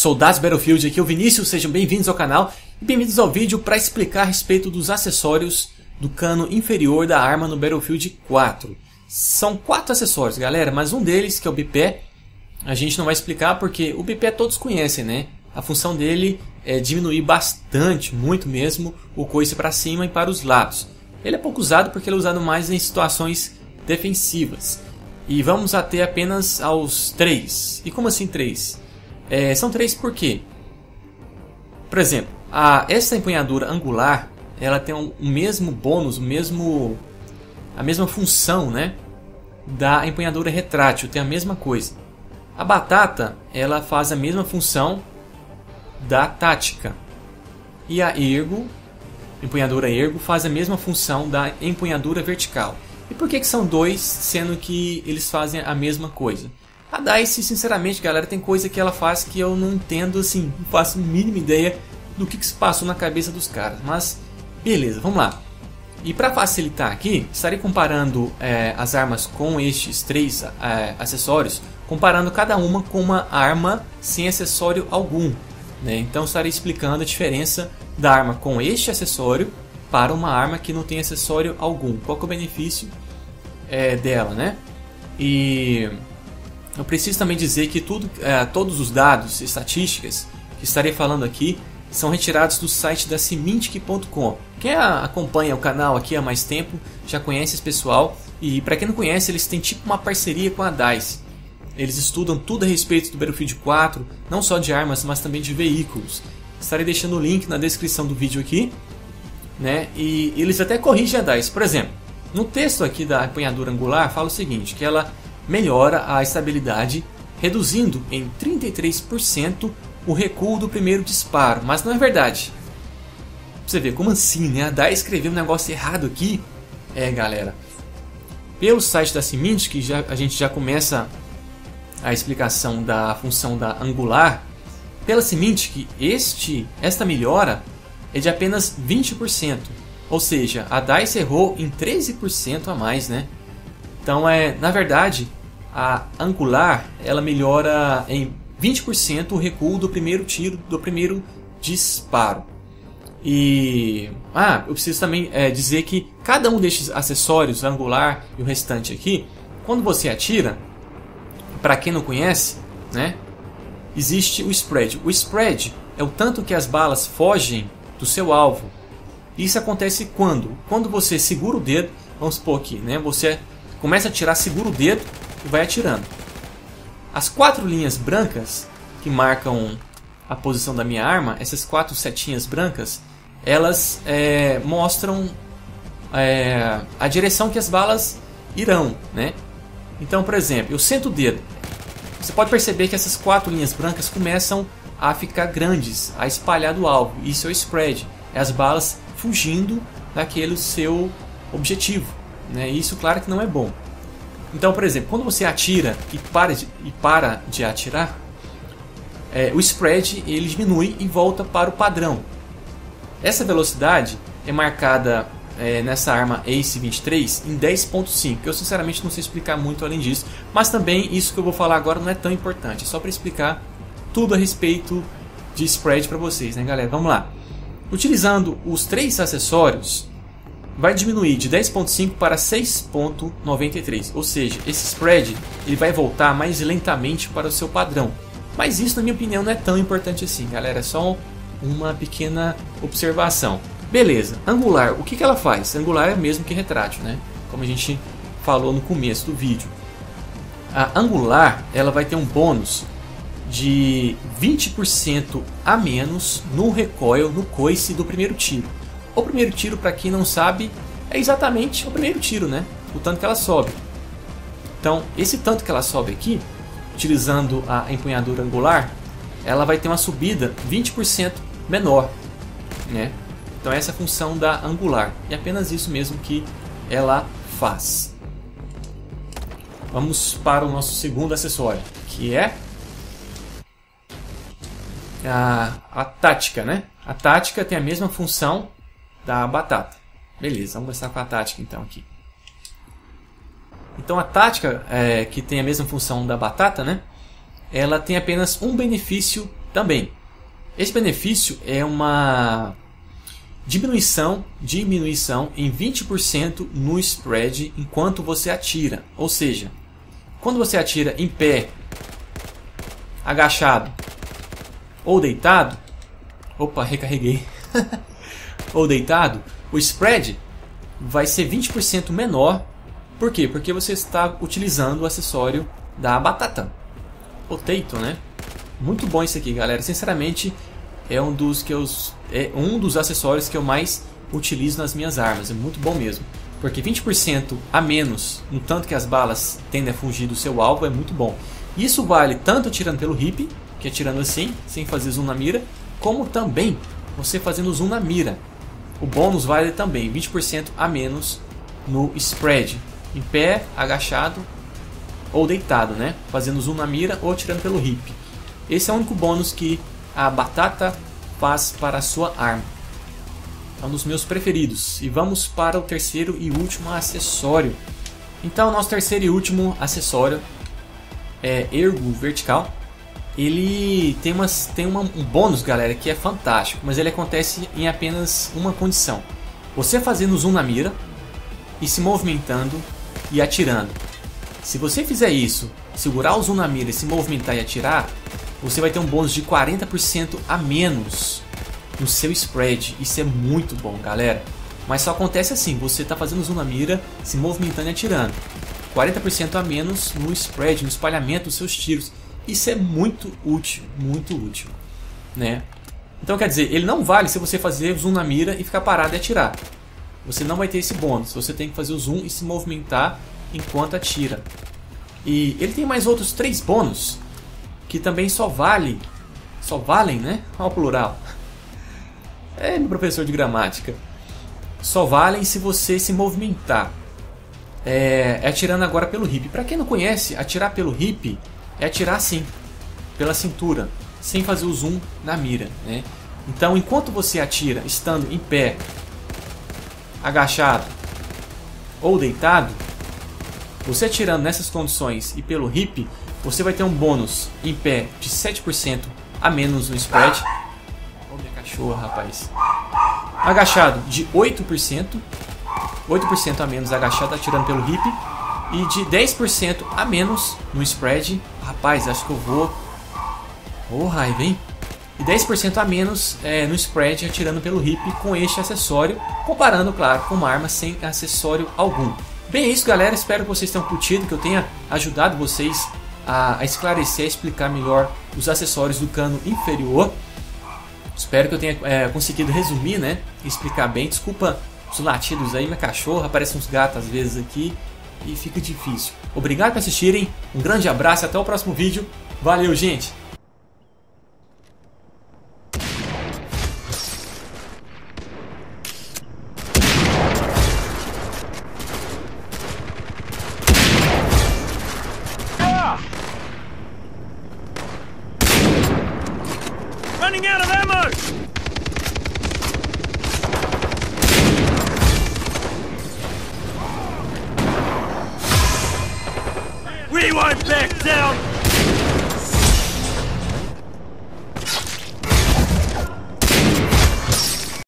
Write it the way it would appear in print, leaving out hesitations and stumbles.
Soldados Battlefield, aqui é o Vinícius, sejam bem-vindos ao canal e bem-vindos ao vídeo para explicar a respeito dos acessórios do cano inferior da arma no Battlefield 4. São 4 acessórios, galera, mas um deles, que é o bipé, a gente não vai explicar porque o bipé todos conhecem, né? A função dele é diminuir bastante, muito mesmo, o coice para cima e para os lados. Ele é pouco usado porque ele é usado mais em situações defensivas. E vamos até apenas aos 3. E como assim 3? São 3 porque, por exemplo, essa empunhadura angular, ela tem o mesmo bônus, a mesma função, né, da empunhadura retrátil, tem a mesma coisa. A batata, ela faz a mesma função da tática. E a ergo, empunhadura ergo, faz a mesma função da empunhadura vertical. E por que são 2, sendo que eles fazem a mesma coisa? A DICE, sinceramente, galera, tem coisa que ela faz que eu não entendo, assim, não faço a mínima ideia do que se passou na cabeça dos caras. Mas, beleza, vamos lá. E para facilitar aqui, estarei comparando as armas com estes 3 acessórios, comparando cada uma com uma arma sem acessório algum, né? Então, estarei explicando a diferença da arma com este acessório para uma arma que não tem acessório algum. Qual que é o benefício dela, né? E eu preciso também dizer que todos os dados e estatísticas que estarei falando aqui são retirados do site da symthic.com. Quem acompanha o canal aqui há mais tempo já conhece esse pessoal. E para quem não conhece, eles têm tipo uma parceria com a DICE. Eles estudam tudo a respeito do Battlefield 4, não só de armas, mas também de veículos. Estarei deixando o link na descrição do vídeo aqui, né? E eles até corrigem a DICE. Por exemplo, no texto aqui da empunhadura angular fala o seguinte, que ela melhora a estabilidade, reduzindo em 33% o recuo do primeiro disparo. Mas não é verdade. Você vê, como assim, né? A DICE escreveu um negócio errado aqui. Galera, pelo site da Symthic, que a gente já começa a explicação da função da angular. Pela Symthic, esta melhora é de apenas 20%. Ou seja, a DICE errou em 13% a mais, né? Então, na verdade, a angular, ela melhora em 20% o recuo do primeiro tiro, do primeiro disparo. E eu preciso também dizer que cada um destes acessórios, angular e o restante aqui, quando você atira, para quem não conhece, né, existe o spread. O spread é o tanto que as balas fogem do seu alvo. Isso acontece quando? Quando você segura o dedo, vamos supor aqui, né, você começa a atirar, segura o dedo e vai atirando. As 4 linhas brancas que marcam a posição da minha arma, essas 4 setinhas brancas, elas mostram a direção que as balas irão, né? Então, por exemplo, eu sento o dedo. Você pode perceber que essas 4 linhas brancas começam a ficar grandes, a espalhar do alvo. Isso é o spread, as balas fugindo daquele seu objetivo, né? Isso, claro que não é bom. Então, por exemplo, quando você atira e para de atirar, o spread ele diminui e volta para o padrão. Essa velocidade é marcada nessa arma Ace 23 em 10.5. Eu sinceramente não sei explicar muito além disso, mas também isso que eu vou falar agora não é tão importante, é só para explicar tudo a respeito de spread para vocês, né, galera? Vamos lá. Utilizando os 3 acessórios, vai diminuir de 10.5 para 6.93, ou seja, esse spread ele vai voltar mais lentamente para o seu padrão. Mas isso, na minha opinião, não é tão importante assim, galera, é só uma pequena observação. Beleza, angular, o que que ela faz? Angular é o mesmo que retrátil, né? Como a gente falou no começo do vídeo. A angular, ela vai ter um bônus de 20% a menos no recoil, no coice do primeiro tiro. O primeiro tiro, para quem não sabe, é exatamente o primeiro tiro, né? O tanto que ela sobe. Então, esse tanto que ela sobe aqui, utilizando a empunhadura angular, ela vai ter uma subida 20% menor, né? Então, essa é a função da angular. E é apenas isso mesmo que ela faz. Vamos para o nosso segundo acessório, que é a tática, né? A tática tem a mesma função da batata. Beleza, vamos começar com a tática então aqui. Então a tática que tem a mesma função da batata, né? Ela tem apenas um benefício também. Esse benefício é uma diminuição em 20% no spread enquanto você atira. Ou seja, quando você atira em pé, agachado ou deitado, opa, recarreguei, ou deitado, o spread vai ser 20% menor. Por quê? Porque você está utilizando o acessório da batata, potato, né? Muito bom isso aqui, galera. Sinceramente, é um dos acessórios que eu mais utilizo nas minhas armas. É muito bom mesmo, porque 20% a menos no tanto que as balas tendem a fugir do seu alvo é muito bom. Isso vale tanto atirando pelo hip, que é atirando assim, sem fazer zoom na mira, como também você fazendo zoom na mira. O bônus vale também 20% a menos no spread, em pé, agachado ou deitado, né? Fazendo zoom na mira ou atirando pelo hip. Esse é o único bônus que a batata faz para a sua arma. É um dos meus preferidos. E vamos para o terceiro e último acessório. Então, nosso terceiro e último acessório é ergo vertical. Ele tem um bônus, galera, que é fantástico, mas ele acontece em apenas uma condição: você fazendo zoom na mira e se movimentando e atirando. Se você fizer isso, segurar o zoom na mira e se movimentar e atirar, você vai ter um bônus de 40% a menos no seu spread. Isso é muito bom, galera, mas só acontece assim: você está fazendo zoom na mira, se movimentando e atirando, 40% a menos no spread, no espalhamento dos seus tiros. Isso é muito útil, né? Então, quer dizer, ele não vale se você fazer zoom na mira e ficar parado e atirar. Você não vai ter esse bônus. Você tem que fazer o zoom e se movimentar enquanto atira. E ele tem mais outros 3 bônus que também só valem, né? Ao plural. É, meu professor de gramática. Só valem se você se movimentar. É atirando agora pelo hip. Para quem não conhece, atirar pelo hip é atirar assim, pela cintura, sem fazer o zoom na mira, né? Então, enquanto você atira estando em pé, agachado ou deitado, você atirando nessas condições e pelo hip, você vai ter um bônus em pé de 7% a menos no spread. Ô, minha cachorra, rapaz. Agachado de 8% a menos agachado atirando pelo hip, e de 10% a menos no spread. Rapaz, acho que eu vou... Ô, raiva, hein? E 10% a menos no spread atirando pelo hip com este acessório, comparando, claro, com uma arma sem acessório algum. Bem, é isso, galera. Espero que vocês tenham curtido, que eu tenha ajudado vocês a esclarecer, a explicar melhor os acessórios do cano inferior. Espero que eu tenha conseguido resumir, né? Explicar bem. Desculpa os latidos aí, minha cachorra. Aparecem uns gatos às vezes aqui e fica difícil. Obrigado por assistirem, um grande abraço e até o próximo vídeo. Valeu, gente! Running out of ammo! We won't back down!